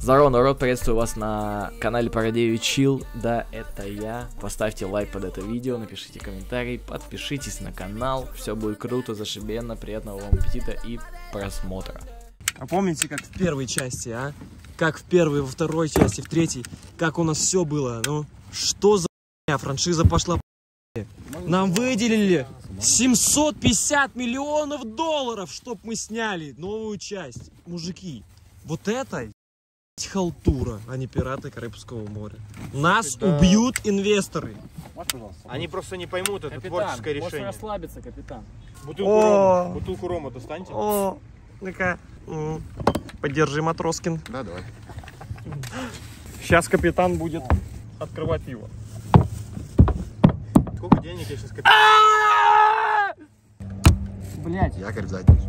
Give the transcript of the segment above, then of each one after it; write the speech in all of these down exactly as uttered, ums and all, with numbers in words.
Здорово, народ, приветствую вас на канале Paradeevich Chill. Да, это я. Поставьте лайк под это видео, напишите комментарий, подпишитесь на канал. Все будет круто, зашибенно, приятного вам аппетита и просмотра. А помните, как в первой части, а? Как в первой, во второй части, в третьей? Как у нас все было? Ну, что за франшиза пошла? Нам выделили семьсот пятьдесят миллионов долларов, чтоб мы сняли новую часть. Мужики, вот это... халтура, а не пираты Карибского моря. Нас да. убьют инвесторы. Можешь, пожалуйста, они просто не поймут это капитан, творческое решение. Можешь расслабиться, капитан. Бутылку О -о -о. рома, бутылку рома достаньте. О, ну-ка, подержи, Матроскин. Да, давай. Сейчас капитан будет открывать пиво. Сколько денег я сейчас капитан? Блять. Я горю задницу.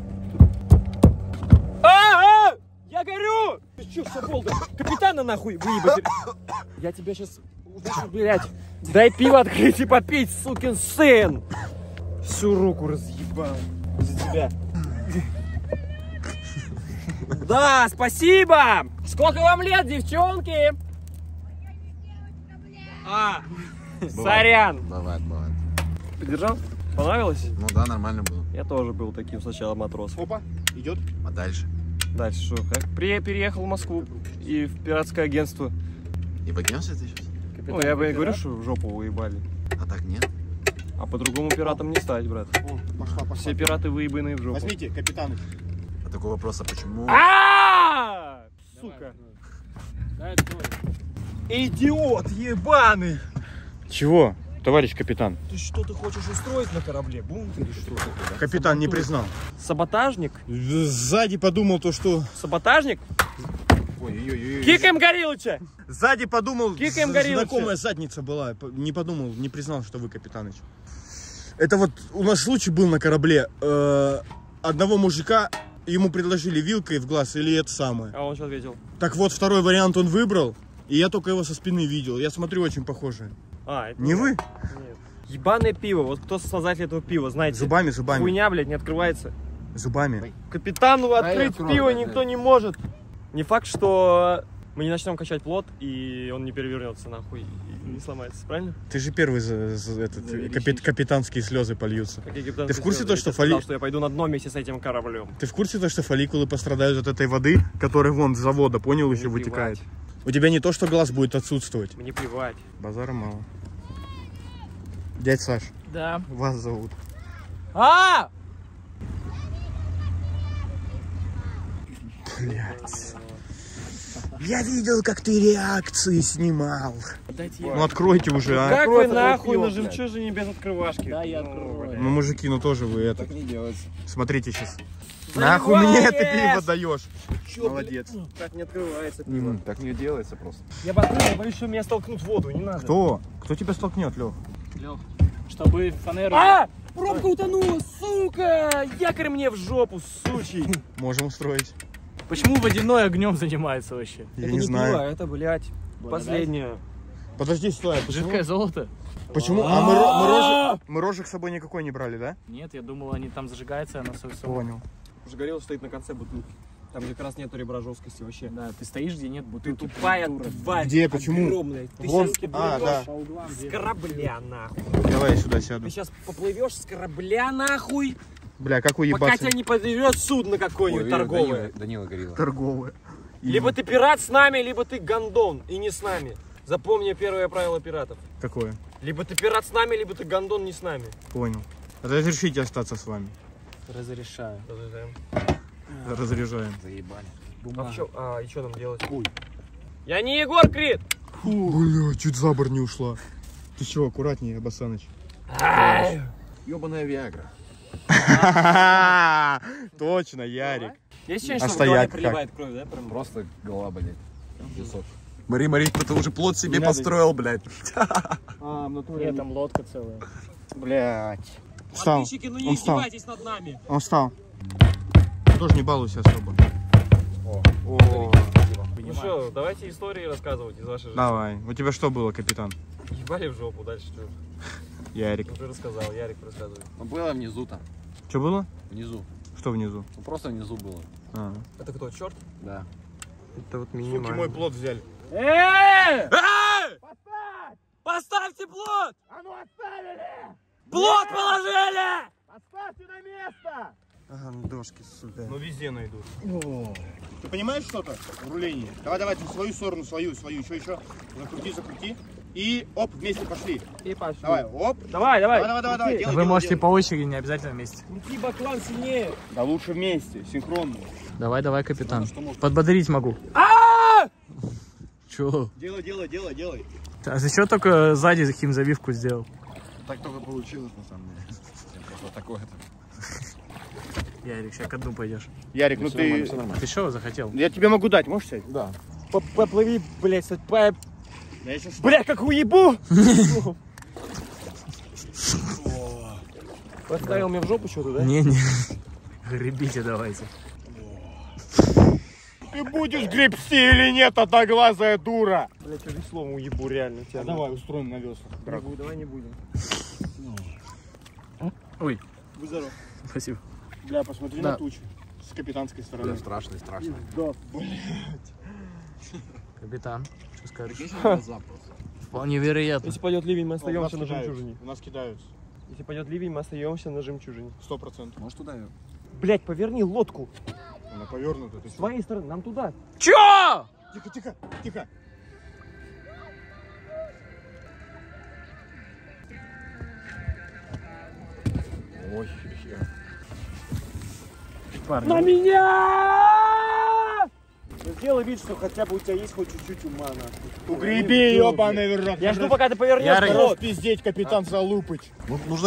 Я горю! Ты чё, соболда? Капитана нахуй выебать! Я тебя сейчас... Блять! Дай пиво открыть и попить, сукин сын! Всю руку разъебал за тебя. Да, спасибо! Сколько вам лет, девчонки? А, сорян! Бывает, бывает. Подержал? Понравилось? Ну да, нормально было. Я тоже был таким сначала матросом. Опа, идет. А дальше? Дальше что? Как? При, переехал в Москву и в пиратское агентство. И погнался ты сейчас? Капитан, ну, я бы и говорю, что в жопу уебали. А так нет? А по-другому пиратам не стать, брат. О, пошла, пошла. Все пираты выебанные в жопу. Возьмите, капитаны. А такой вопрос, а почему? А-а-а! Сука. Давай, давай. Идиот ебаный! Чего, товарищ капитан? Ты что, ты хочешь устроить на корабле? Бум, ты что? Капитан Саботу... не признал. Саботажник? Сзади подумал то, что... Саботажник? Ой-ой-ой. Кикаем Горилыча! Сзади подумал... Кикаем Горилыча! Знакомая задница была. Не подумал, не признал, что вы капитаныч. Это вот у нас случай был на корабле. Э-э- одного мужика... Ему предложили вилкой в глаз или это самое. А он что ответил? Так вот, второй вариант он выбрал. И я только его со спины видел. Я смотрю, очень похоже. А, это не вы? Нет. Ебаное пиво. Вот кто создатель этого пива, знаете? Зубами, зубами. Хуйня, блядь, не открывается. Зубами. Капитану открыть а пиво никто не может. Не факт, что мы не начнем качать плот, и он не перевернется нахуй, и не сломается, правильно? Ты же первый за, за этот, да, капит, капитанские слезы польются. Какие капитанские Ты в курсе слезы? То, что, фоли... сказал, что я пойду на дно вместе с этим кораблем. Ты в курсе то, что фолликулы пострадают от этой воды, которая вон с завода, понял, не еще плевать. Вытекает? У тебя не то, что глаз будет отсутствовать. Мне плевать. Базара мало. Дядь Саш. Да. Вас зовут. А! Блять. Я видел, как ты реакции снимал. Ну откройте уже, а. Как вы нахуй на жемчужине без открывашки? Да, я открою. Ну, мужики, ну тоже вы это. Так не делается. Смотрите сейчас. Нахуй мне это пиво даешь. Молодец. Так не открывается пиво. Так не делается просто. Я боюсь, я боюсь, что меня столкнут в воду, не надо. Кто? Кто тебя столкнет, Лех? Лех, чтобы фанеру... А! Пробка утонула, сука! Якорь мне в жопу, сучий. Можем устроить. Почему водяной огнем занимается вообще? Я это не, не знаю. Пиво, это, блядь, последнее. Подожди, стой. Жидкое золото. Почему? А, мы, мы, рожек, мы рожек с собой никакой не брали, да? Нет, я думал, они там зажигаются, а на свой сон. Понял. Горилла стоит на конце бутылки. Там как раз нету ребра жесткости вообще. Да, ты стоишь, где нет бутылки. Ты тупая тварь. Где, почему? Огромная. Ты сейчас а, да. по углам, с корабля нахуй. Давай я сюда сяду. Ты сейчас поплывешь с корабля нахуй. Бля, как уебаться. Пока тебя не подведет судно какое-нибудь торговое. Данила, Данила Горилла. Торговое. И... Либо ты пират с нами, либо ты гондон и не с нами. Запомни первое правило пиратов. Какое? Либо ты пират с нами, либо ты гондон не с нами. Понял. Разрешите остаться с вами. Разрешаю. Разрешаем. Разряжаем. Заебали. А, чё, а и что нам делать? Ой. Я не Егор Крид! Фу. Бля, чуть за борт не ушла. Ты чего, аккуратнее, Абасаныч. Ёбаная Виагра. Точно, Ярик. Есть ощущение, что в голове приливает кровь, да? Просто голова болит. Мари, Мари, ты уже плот себе построил, блядь. А, в натуре там лодка целая. Блядь. Встал. Подписчики, ну не издевайтесь над нами. Он встал. Тоже не балуйся особо. О, о. Ну что, давайте истории рассказывать из вашей жизни. Давай. У тебя что было, капитан? Ебали в жопу, дальше что? Ярик. Уже рассказал, Ярик рассказывает. Ну было внизу там. Что было? Внизу. Что внизу? Ну просто внизу было. А. Это кто, черт? Да. Это вот минимально. Суки, мой плод взяли. Эээ! Поставь! Поставьте плод! А ну оставили! Плод положили! Поставьте на место! Ага, ну дошки сюда. Ну везде найдут. О. Ты понимаешь что-то в рулении? Давай, давай, свою сторону, свою, свою, еще, еще. Закрути, закрути. И оп, вместе пошли. И пошли. Давай, оп. Давай, давай. Давай, давай, давай. Делай, Вы делай, можете делай. по очереди, не обязательно вместе. Крути баклан сильнее. Да лучше вместе, синхронно. Давай, давай, капитан. Надо, подбодрить могу. А-а-а! Чё? Делай, делай, делай, делай. А зачем только сзади химзавивку сделал? Так только получилось, на самом деле. Вот такое-то. Ярик, сейчас к дну пойдешь. Ярик, ну, ну ты... Ты что захотел? Я тебе могу дать, можешь сядь? Да. Поплыви, блядь, по... Да я сейчас... Бля, как уебу! Поставил мне в жопу что-то, да? Не-не. Гребите давайте. Ты будешь гребсти или нет, одноглазая дура? Бля, что веслом уебу реально тебя. Давай, устроим на веслах. Давай не будем. Ой. Будь здоров. Спасибо. Бля, посмотри на тучу. С капитанской стороны. Страшно, страшно. Да, блядь. Капитан. Вполне вероятно. Если пойдет ливень, мы остаемся на жемчужине. У нас кидаются. Если пойдет ливень, мы остаемся на жемчужине. Сто процентов. Может туда ее? Блять, поверни лодку. Она повернута. С твоей стороны, нам туда. Чё? Тихо, тихо, тихо. Ой, хихи. На меня! Сделай вид, что хотя бы у тебя есть хоть чуть-чуть ума, нахуй. Угреби, ёбаный вернок. Я жду, пока ты повернешь. Рот пиздеть, капитан Залупыч.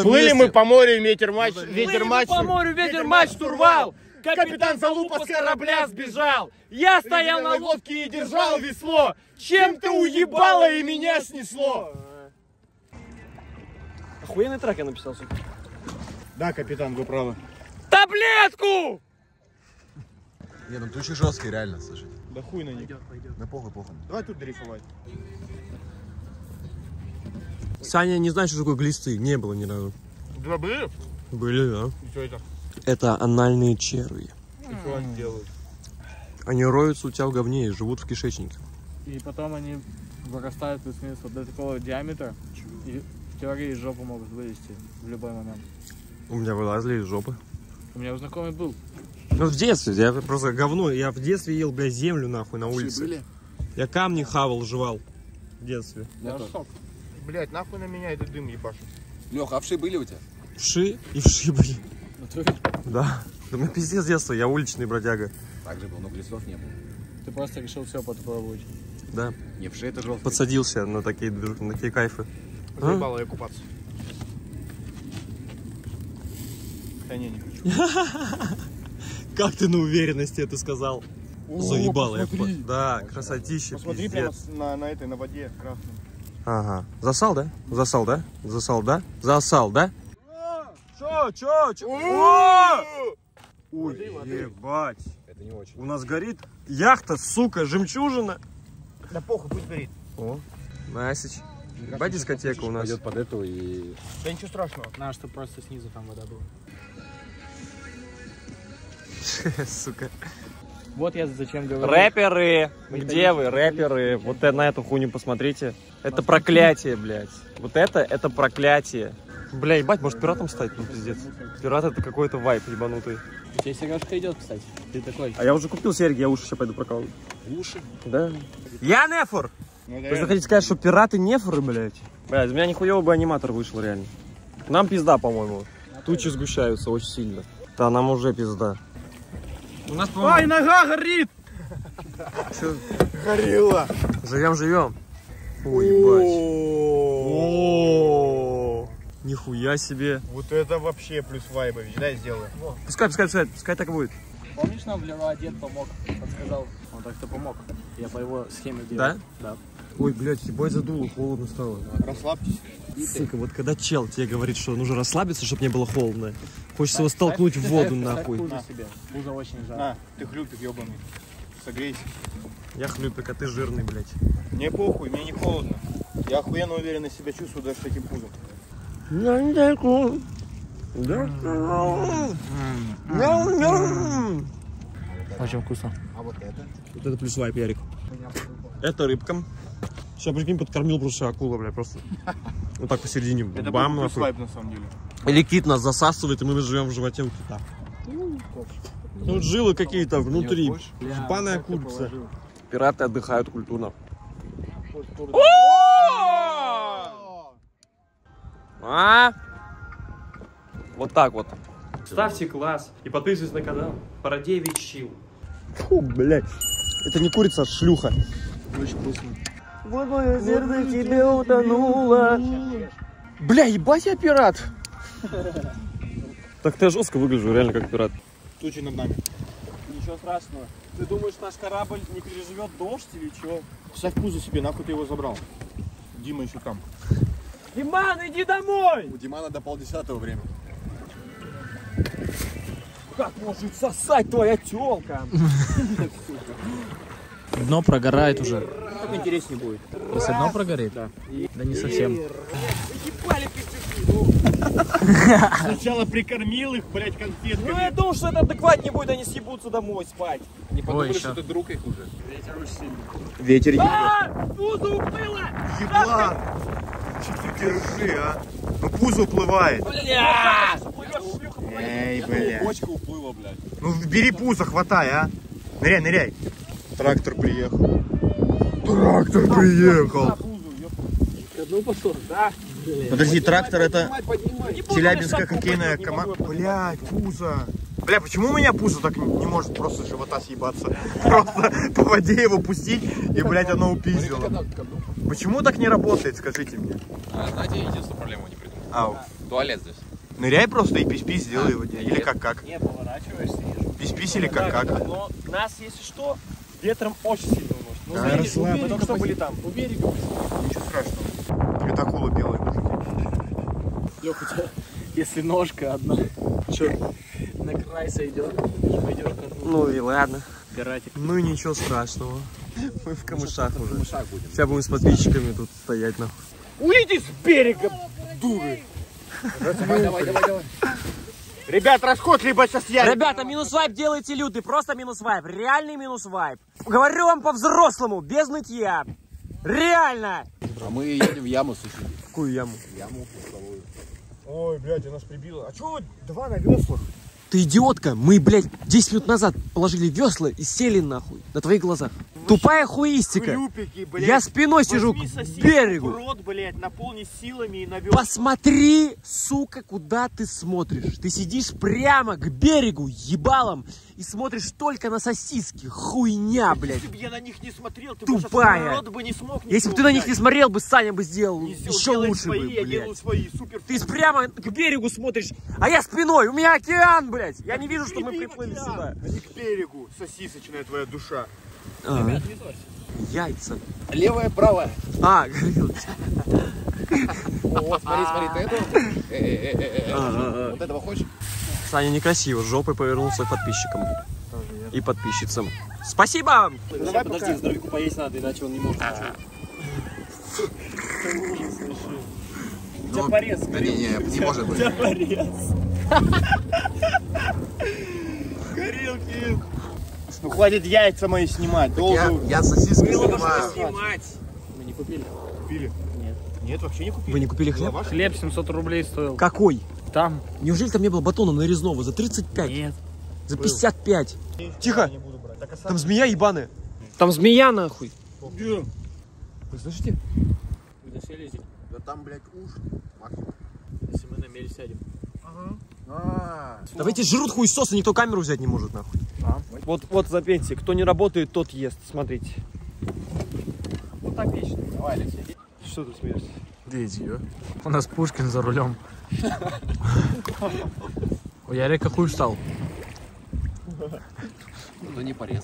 Плыли мы по морю, ветер матч, ветер матч. По морю, ветер матч штурвал. Капитан Залупа с корабля сбежал. Я стоял на лодке и держал весло. Чем ты уебала и меня снесло? Охуенный трек я написал, сука. Да, капитан, вы правы. Таблетку! Не, ну ключи жесткие, реально, слушай. Да хуй на них. Пойдет, пойдет. Да похуй, похуй. Давай тут дрейфовать. Саня не знает, что такое глисты. Не было ни разу. Да были? Были, да. И что это? Это анальные черви. И что они делают? Они роются у тебя в говне и живут в кишечнике. И потом они вырастают плюс-минус вот до такого диаметра. И в теории из жопы могут вылезти в любой момент. У меня вылазили из жопы. У меня у знакомый был. Ну в детстве, я просто говно, я в детстве ел, блядь, землю нахуй на улице. Были? Я камни хавал, жевал в детстве. Я шок. Блядь, нахуй на меня этот дым ебашит. Леха, а вши были у тебя? Вши и вши были. Да. Да мне пиздец с детства, я уличный бродяга. Так же был, но глистов не было. Ты просто решил все попробовать. Да. Не, вши это жёлтый. Подсадился на такие, на такие кайфы. Заебало я купаться. Да не, не хочу. Как ты на уверенности это сказал? О, заебало, посмотри. Я... Да, красотища, посмотри, пиздец. Прямо на, на этой, на воде красной. Ага. Засал, да? Засал, да? Засал, да? Засал, да? Чё, чё, чё? Ой, ебать. Это не очень. У нас горит яхта, сука, жемчужина. Да похуй, пусть горит. О, Насич. Ебать, дискотека у нас. Пойдет под эту и... Да ничего страшного. Надо, чтобы просто снизу там вода была. Сука. Вот я зачем говорю. Рэперы! Где вы, рэперы? Вот на эту хуйню посмотрите. Это проклятие, блядь. Вот это, это проклятие. Бля, ебать, может пиратом стать? Ну, пиздец. Пират это какой-то вайп ебанутый. У тебя сережка идет, кстати. Ты такой. А я уже купил серьги, я уши сейчас пойду прокалываю. Уши? Да. Я нефор! Вы же хотите сказать, что пираты нефоры, блядь? Блядь, у меня нихуёвый бы аниматор вышел, реально. Нам пизда, по-моему. Тучи сгущаются очень сильно. Да, нам уже пизда. У нас, ай, нога горит! Че? Горилла! Живем, живем! Ой, ебать! Нихуя себе! Вот это вообще плюс вайбович, дай сделаю. Пускай, пускай, пускай, пускай так будет. Помнишь, нам Леруа Дед помог, подсказал? Он так-то помог. Я по его схеме делал. Да? Да. Ой, блядь, ебать задуло, холодно стало. Расслабьтесь. Сука, вот когда чел тебе говорит, что нужно расслабиться, чтобы не было холодно, хочется его столкнуть в воду, нахуй. Пузо очень жарко. Ты хлюпик, ебаный. Согрейся. Я хлюпик, а ты жирный, блядь. Мне похуй, мне не холодно. Я охуенно уверенно себя чувствую даже с таким пузом. Очень вкусно. А вот это? Вот это плюсовая, Ярик. Это рыбка. Сейчас, прикинь, подкормил просто акула, бля, просто. Вот так посередине. Это бам, на самом деле. Или кит нас засасывает, и мы живем в животе у кита. Тут жилы какие-то внутри. Зубаная курица. Пираты отдыхают культурно. А? Вот так вот. Ставьте класс и подписывайтесь на канал Парадевич Чил. Фу, блядь. Это не курица, а шлюха. Очень вкусно. Вот мое сердце в тебе утонуло. Бля, ебать я пират. Так ты жестко выгляжу, реально как пират. Тучи над нами. Ничего страшного. Ты думаешь, наш корабль не переживет дождь или что? Сядь в пузо себе, нахуй ты его забрал. Дима еще там. Диман, иди домой! У Димана до полдесятого времени. Как может сосать твоя тёлка? Дно прогорает уже. Так интереснее будет. Если дно прогорит? Да. Да не совсем. Сначала прикормил их, блять, конфетками. Ну я думал, что это адекватнее будет, они съебутся домой спать. Не подумали, что ты друг их уже. Ветер очень сильный. Ветер ебло. Ааа! Пузо уплыло! Ебло! Че ты держи, а? Ну пузо уплывает. Бля! Эй, блядь. Бочка уплыла, блядь. Ну бери пузо, хватай, а. Ныряй, ныряй. Трактор приехал. Трактор приехал. Подожди, трактор это челябинская хоккейная команда. Блядь, пузо. Бля, почему у меня пузо так не может просто с живота съебаться? Просто по воде его пустить, и, блядь, оно упиздило. Почему так не работает, скажите мне? Знаете, единственную проблему не придумал. Ау. Туалет здесь. Ныряй просто и пись-пись сделай его. Или как-как. Не, поворачиваешься. Пись-пись или как-как. Но нас, если что, ветром очень сильно уносит. Ну, да, расслабь. Мы только что были там. У берега. Ничего страшного. Это акула белая. Лёха, у тебя, если ножка одна, чё, на край сойдёт, пойдёшь к одному. Ну и ладно. Пиратик. Ну и ничего страшного. Мы в камышах уже. Сейчас будем с подписчиками тут стоять, нахуй. Уйди с берега, дуры! Давай, давай, давай, давай. Ребят, расход либо сейчас я. Ребята, минус вайп делайте лютый, просто минус вайп, реальный минус вайп. Говорю вам по-взрослому, без нытья. Реально. А мы едем в яму, слушай. Какую яму? Яму пусковую. Ой, блядь, она нас прибила. А чего два на веслах? Ты идиотка, мы, блядь, десять минут назад положили весла и сели нахуй на твоих глазах. Вы тупая хуистика. Хлюпики, я спиной сижу к берегу. Рот, блядь, наполни силами и на весла. Посмотри, сука, куда ты смотришь. Ты сидишь прямо к берегу ебалом и смотришь только на сосиски. Хуйня, блядь. Если бы я на них не смотрел, ты тупая. Рот бы не смог. Если бы ты на них не смотрел, бы Саня бы сделал не еще лучше свои, бы, блядь. Свои, ты прямо к берегу смотришь, а я спиной. У меня океан, блядь. Блять, я не вижу, что мы приплыли сюда. Они к берегу, сосисочная твоя душа. А. Ребят, не торсь. Яйца. Левая, правая. А, горилочка. О, смотри, смотри, ты этого? Вот этого хочешь? Саня некрасиво, жопой повернулся к подписчикам. И подписчицам. Спасибо! Подожди, здоровяку поесть надо, иначе он не может. У тебя порез. Не может быть. У тебя порез. Горилки. Ну хватит яйца мои снимать. Я, я сосиски снимать. Мы не купили. Купили? Нет. Нет, вообще не купили. Вы не купили хлеб? Хлеб семьсот рублей стоил. Какой? Там. Неужели там не было батона нарезного за тридцать пять? Нет. За пятьдесят пять. Был. Тихо. Там змея ебаная. Там змея нахуй. Где? Вы слышите? Вы дошли здесь? Да там, блядь, уж. Если мы на мель сядем. Ага. Давайте жрут хуйсосы, никто камеру взять не может, нахуй. А? Вот, вот запейте, кто не работает, тот ест, смотрите. Вот так вечно. Давай, Алексей. Что ты смеешься? Да иди, а? У нас Пушкин за рулем. У Ярика хуй встал. Ну не порез.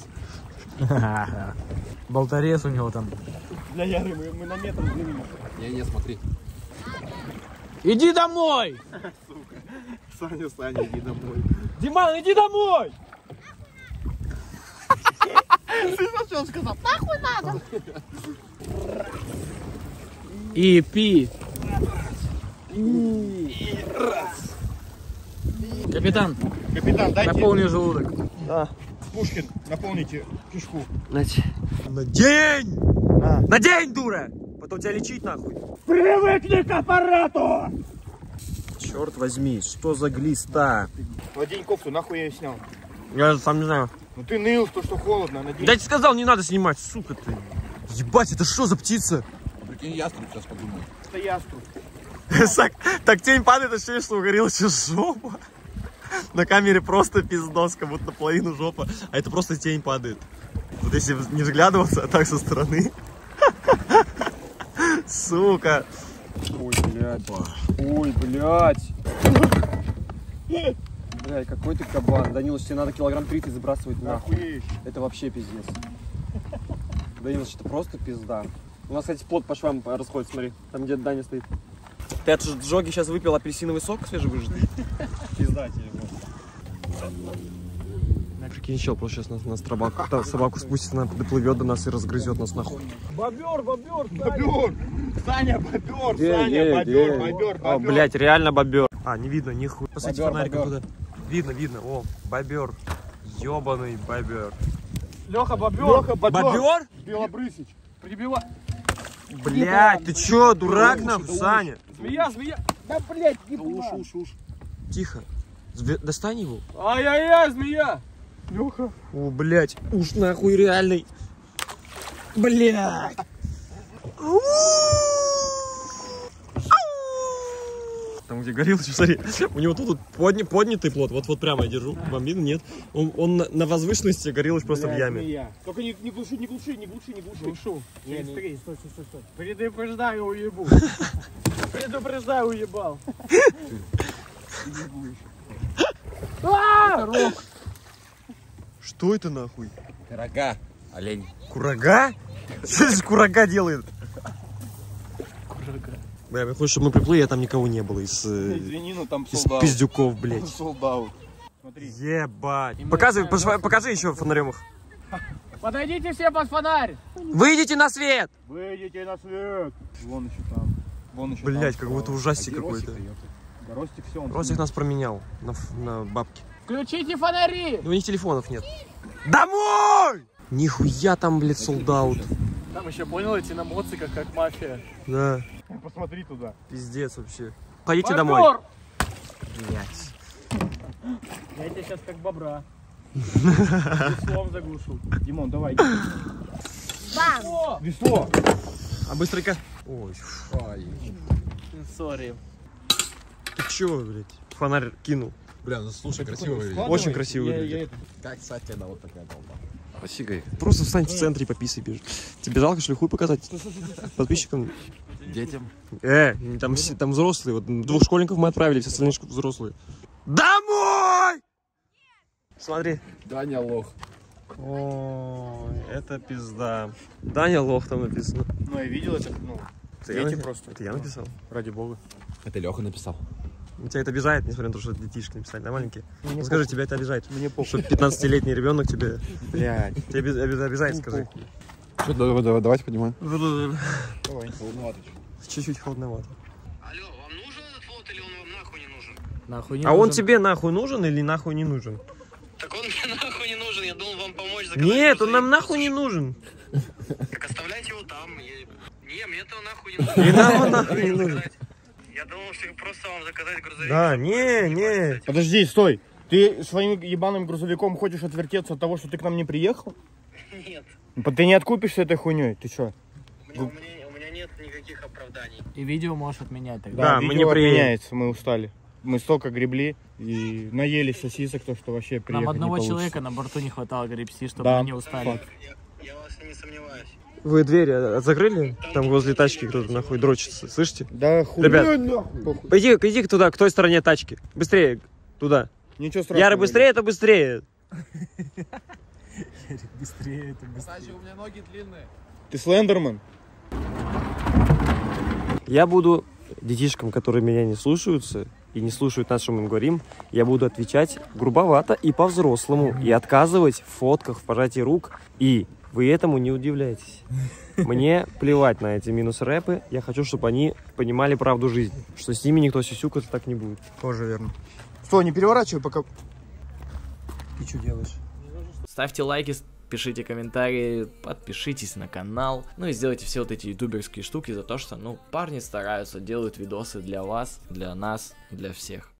Болторез у него там. Для Яры мы на метр сдвинули. Не-не, смотри. Иди домой! Сука. Саня, Саня, иди домой. Диман, иди домой! Ты зачем сказал? Нахуй надо! И пи! И раз! Капитан! Капитан, дайте! Наполни желудок. Да. Пушкин, наполните кишку. На день! На. На день, дура! Потом тебя лечить нахуй. Привыкни к аппарату! Черт возьми, что за глиста? Ладеньков-то нахуй я ее снял? Я сам не знаю. Ну ты ныл, то что холодно. Надеюсь. Да я тебе сказал, не надо снимать, сука ты. Ебать, это что за птица? Прикинь, ястреб сейчас подумай. Это ястреб. Так тень падает, ощущение, что угорела сейчас жопа. На камере просто пиздос, как будто половину жопа. А это просто тень падает. Вот если не вглядываться, а так со стороны. Сука. Ой, блядь. Ой, блядь. Блядь, какой ты кабан. Данилыч, тебе надо килограмм тридцать забрасывать нахуй. Охуеть. Это вообще пиздец. Данилыч, это просто пизда. У нас, кстати, плод по швам расходит, смотри. Там где-то Даня стоит. Ты от Джоги сейчас выпил апельсиновый сок свежевыжатый? Пизда тебе. Прикинь, чел, просто сейчас нас, нас собаку, там, собаку спустит, она доплывет до нас и разгрызет нас нахуй. Бобер, бобер, бобер! Саня, бобер, где, Саня, где, бобер, где? бобер, бобер. О, блядь, реально бобер. А, не видно, нихуя. Посвети фонариком туда. Видно, видно, о, бобер. Ёбаный бобер. Леха, бобер. Леха, бобер. Бобер? Белобрысич. Прибивай. Блядь, ты чё, дурак нам, Саня? Змея, змея. Да, блядь, не уж, уж, уж. Тихо. Зве... Достань его. Ай-яй-яй, змея. Леха. О, блядь, уж нахуй реальный. Блядь. Там, где горилла, смотри, у него тут, тут подня, поднятый плод, вот, вот прямо я держу, вам видно, нет? Он, он на, на возвышенности, горилла просто блядь, в яме. Змея. Только не, не глуши, не глуши, не глуши, не глуши. Глушу. Не, не, не. Стой, стой, стой, стой. Предупреждаю, уебу. Предупреждаю, уебал. Что это нахуй? Курага, олень. Курага? Что здесь курага делает? Курага. Бля, я хочу, чтобы мы приплыли, а там никого не было из, извини, но там из пиздюков, блядь. Смотри. Ебать. Показывай, покажи, покажи еще фонарем их. Подойдите все под фонарь. Выйдите на свет. Выйдите на свет. Вон еще там. Вон еще блядь, там, как будто ужастик какой-то. Ростик, все, он Ростик нас променял на, на бабки. Включите фонари! У них телефонов нет. Домой! Нихуя там, блядь, солдаут. Там еще понял эти на моциках, как мафия. Да. Посмотри туда. Пиздец вообще. Пойдите Бобер! Домой. Блядь. Я тебя сейчас как бобра. Веслом заглушу. Димон, давай. Бам! Весло! А быстренько. Ой. Ай. Сори. Ты чего, блядь? Фонарь кинул. Бля, ну слушай, красиво выглядит. Очень красиво выглядит. Как, кстати, она вот такая долба. Посигай. Просто встань в центре и пописай, бежит. Тебе жалко, что ли, хуй показать? Подписчикам? Детям. Э, там, там взрослые. Вот двух школьников мы отправили, все остальные взрослые. Домой! Смотри. Даня лох. О, это пизда. Даня лох там написано. Ну, я видел это, ну, дети просто. Это я написал? Ради бога. Это Леха написал. Тебя это обижает, несмотря на то, что детишки написали, да, маленькие? Мне скажи, похуй. Тебя это обижает? Мне похуй. Что пятнадцатилетний ребенок тебе... Блядь. Тебя обижает, обижает, обижает скажи. Что, давай, давай, давайте поднимаем. Давай, холодновато. Чуть-чуть холодновато. Алло, вам нужен этот плод или он вам нахуй не нужен? Нахуй не а нужен. А он тебе нахуй нужен или нахуй не нужен? Так он мне нахуй не нужен, я думал вам помочь заказать. Нет, он нам нахуй не нужен. Так оставляйте его там. Не, мне этого нахуй не нужен. И нам он нахуй не нужен. Я думал, что просто вам заказать грузовик. Да, не, не. Подожди, стой. Ты своим ебаным грузовиком хочешь отвертеться от того, что ты к нам не приехал? Нет. Ты не откупишься этой хуйней, ты чё? У меня, у меня, у меня нет никаких оправданий. И видео можешь отменять тогда. Да, да мы не отменяется, мы устали. Мы столько гребли и наели сосисок, то что вообще приехать нам одного не человека на борту не хватало гребсти, чтобы да. Они устали. Я, я, я вас не сомневаюсь. Вы двери закрыли? Там возле тачки кто-то нахуй дрочится, слышите? Да хуй. Ребят, иди, иди туда, к той стороне тачки. Быстрее, туда. Ничего страшного. Яры, быстрее, это быстрее. Ярик, быстрее, это быстрее. Кстати, у меня ноги длинные. Ты слендерман? Я буду детишкам, которые меня не слушаются и не слушают нас, что мы им говорим, я буду отвечать грубовато и по-взрослому. И отказывать в фотках, в пожатии рук и... Вы этому не удивляйтесь. Мне плевать на эти минус-рэпы. Я хочу, чтобы они понимали правду жизни. Что с ними никто сюсюкаться так не будет. Тоже верно. Стой, не переворачивай, пока... Ты что делаешь? Ставьте лайки, пишите комментарии, подпишитесь на канал, ну и сделайте все вот эти ютуберские штуки за то, что, ну, парни стараются, делают видосы для вас, для нас, для всех.